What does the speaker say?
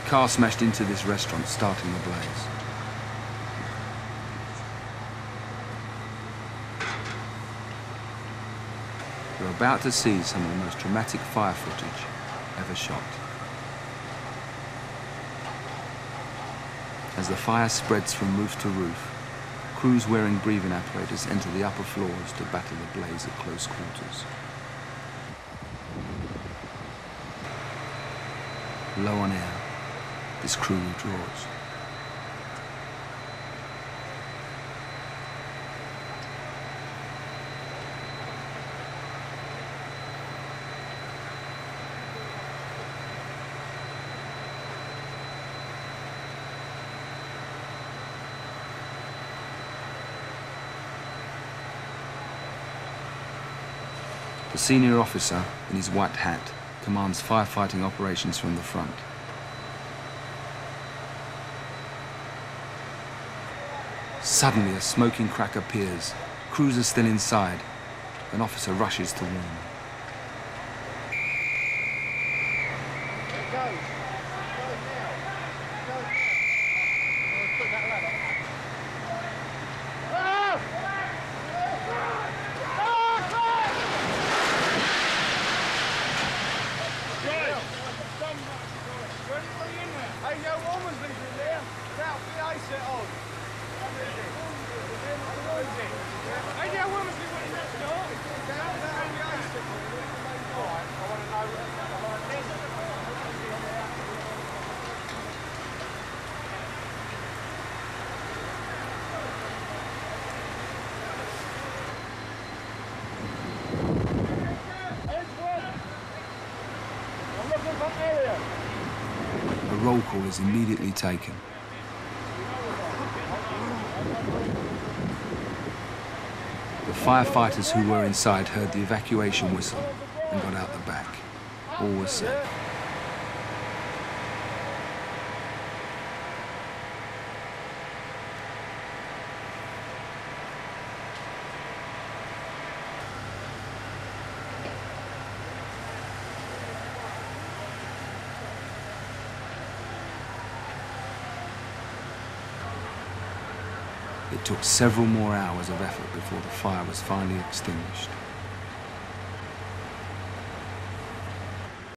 A car smashed into this restaurant, starting the blaze. We're about to see some of the most dramatic fire footage ever shot. As the fire spreads from roof to roof, crews wearing breathing apparatus enter the upper floors to battle the blaze at close quarters. Low on air, this crew withdraws. The senior officer, in his white hat, commands firefighting operations from the front. Suddenly, a smoking crack appears. Crews are still inside. An officer rushes to warn them. Roll call is immediately taken. The firefighters who were inside heard the evacuation whistle and got out the back. All was safe. It took several more hours of effort before the fire was finally extinguished.